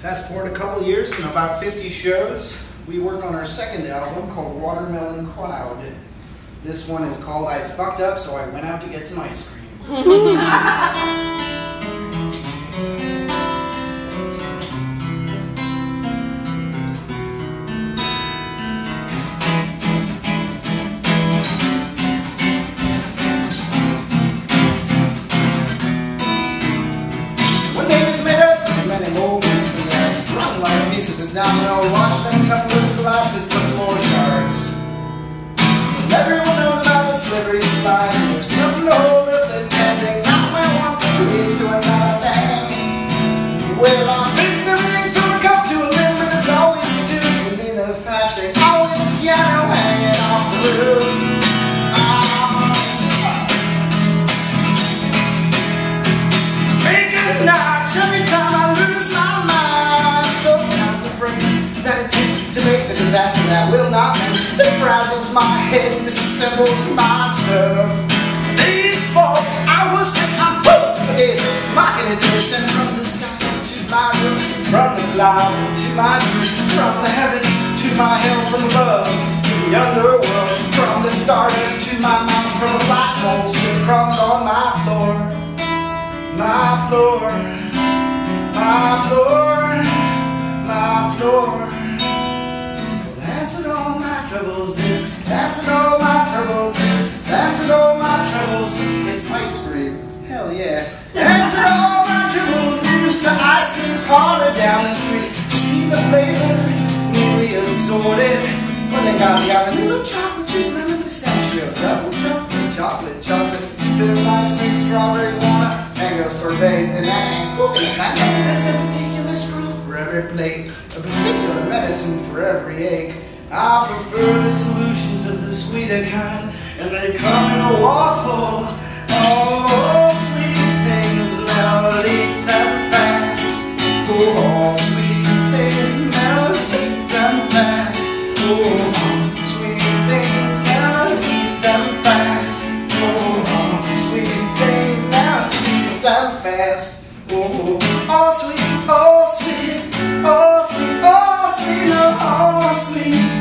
Fast forward a couple years and about 50 shows, we work on our second album called Watermelon Cloud. This one is called I Fucked Up, So I Went Out to Get Some Ice Cream. And domino, watch them tumble with glasses to floor shards. Everyone knows about the slippery slide. There's something to hold up the bending. Not my want that leads to another thing. With our fix everything from a cup to a lid, but there's always we do. We need the factory, always the piano hanging off the roof. Make a notch every time I lose my mind. Disaster that will not end, that frazzles my head and disassembles my stuff. These folk, I was with my hope for this, it's mocking it this. And from the sky to my room, from the cloud to my room, from the heavens to my hell, from above to the underworld, from the stardust to my mind, from the black holes to the crumbs on my floor, my floor, my floor, my floor. That's what all my troubles is. That's what all my troubles is. That's what all my troubles is. It's ice cream. Hell yeah. That's what all my troubles is. The ice cream parlor down the street. See the flavors newly assorted. Well, they got the vanilla, chocolate, juice, lemon, pistachio, double chocolate, chocolate, chocolate, cinnamon ice cream, strawberry, walnut, mango sorbet, and that ain't cooking. I know there's a particular screw for every plate, a particular medicine for every ache. I prefer the solutions of the sweeter kind, and they come in a waffle. Oh, sweet things melt, eat them fast. Oh, sweet things melt, eat them fast. Oh, sweet things melt, eat them fast. Oh, sweet things melt, eat them fast. Oh, sweet, oh, sweet, oh, sweet, oh, sweet, oh, sweet.